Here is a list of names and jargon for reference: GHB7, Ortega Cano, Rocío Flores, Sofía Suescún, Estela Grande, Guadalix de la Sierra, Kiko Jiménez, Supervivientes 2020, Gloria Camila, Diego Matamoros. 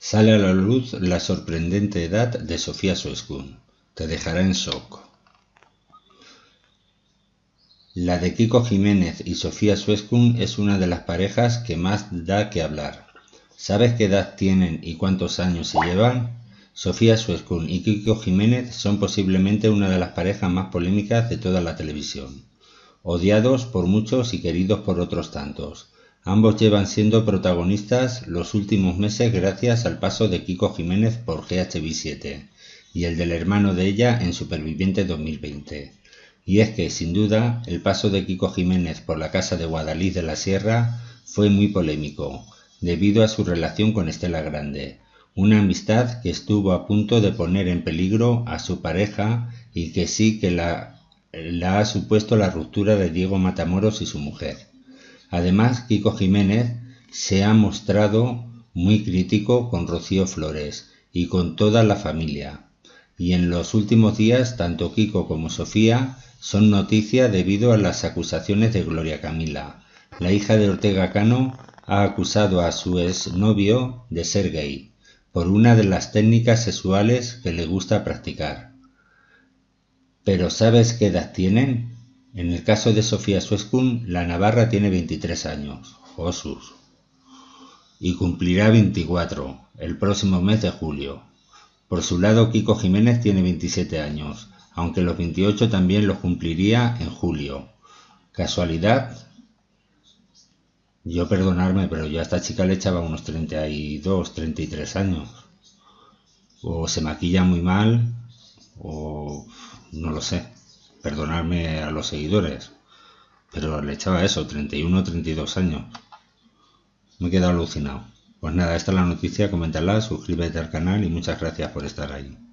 Sale a la luz la sorprendente edad de Sofía Suescún. Te dejará en shock. La de Kiko Jiménez y Sofía Suescún es una de las parejas que más da que hablar. ¿Sabes qué edad tienen y cuántos años se llevan? Sofía Suescún y Kiko Jiménez son posiblemente una de las parejas más polémicas de toda la televisión. Odiados por muchos y queridos por otros tantos. Ambos llevan siendo protagonistas los últimos meses gracias al paso de Kiko Jiménez por GHB7 y el del hermano de ella en Supervivientes 2020. Y es que, sin duda, el paso de Kiko Jiménez por la casa de Guadalix de la Sierra fue muy polémico, debido a su relación con Estela Grande, una amistad que estuvo a punto de poner en peligro a su pareja y que sí que la ha supuesto la ruptura de Diego Matamoros y su mujer. Además, Kiko Jiménez se ha mostrado muy crítico con Rocío Flores y con toda la familia. Y en los últimos días, tanto Kiko como Sofía son noticia debido a las acusaciones de Gloria Camila. La hija de Ortega Cano ha acusado a su exnovio de ser gay por una de las técnicas sexuales que le gusta practicar. ¿Pero sabes qué edad tienen? En el caso de Sofía Suescún, la navarra tiene 23 años, Josus, y cumplirá 24 el próximo mes de julio. Por su lado, Kiko Jiménez tiene 27 años, aunque los 28 también los cumpliría en julio. ¿Casualidad? Yo perdonarme, pero yo a esta chica le echaba unos 32, 33 años. O se maquilla muy mal, o no lo sé. Perdonadme a los seguidores, pero le echaba eso, 31 o 32 años. Me he quedado alucinado. Pues nada, esta es la noticia, coméntala, suscríbete al canal y muchas gracias por estar ahí.